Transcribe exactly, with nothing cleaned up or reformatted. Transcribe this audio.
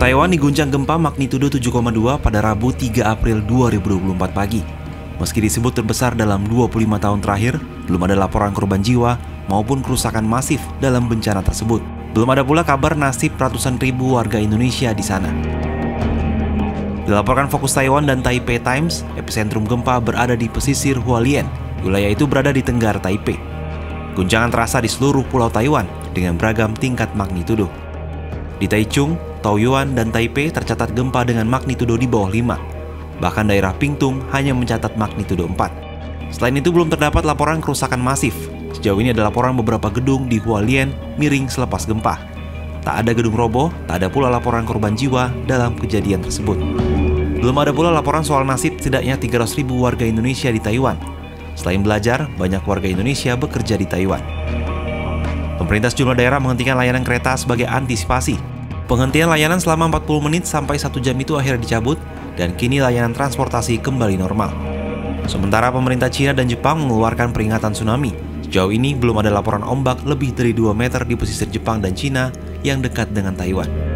Taiwan diguncang gempa magnitudo tujuh koma dua pada Rabu tiga April dua ribu dua puluh empat pagi. Meski disebut terbesar dalam dua puluh lima tahun terakhir, belum ada laporan korban jiwa maupun kerusakan masif dalam bencana tersebut. Belum ada pula kabar nasib ratusan ribu warga Indonesia di sana. Dilaporkan Fokus Taiwan dan Taipei Times, epicentrum gempa berada di pesisir Hualien. Wilayah itu berada di Tenggara Taipei. Guncangan terasa di seluruh pulau Taiwan dengan beragam tingkat magnitudo. Di Taichung, Tau Yuan, dan Taipei tercatat gempa dengan magnitudo di bawah lima. Bahkan daerah Pingtung hanya mencatat magnitudo empat. Selain itu belum terdapat laporan kerusakan masif. Sejauh ini ada laporan beberapa gedung di Hualien miring selepas gempa. Tak ada gedung roboh, tak ada pula laporan korban jiwa dalam kejadian tersebut. Belum ada pula laporan soal nasib setidaknya tiga ratus ribu warga Indonesia di Taiwan. Selain belajar, banyak warga Indonesia bekerja di Taiwan. Pemerintah sejumlah daerah menghentikan layanan kereta sebagai antisipasi. Penghentian layanan selama empat puluh menit sampai satu jam itu akhirnya dicabut, dan kini layanan transportasi kembali normal. Sementara pemerintah China dan Jepang mengeluarkan peringatan tsunami. Sejauh ini belum ada laporan ombak lebih dari dua meter di pesisir Jepang dan China yang dekat dengan Taiwan.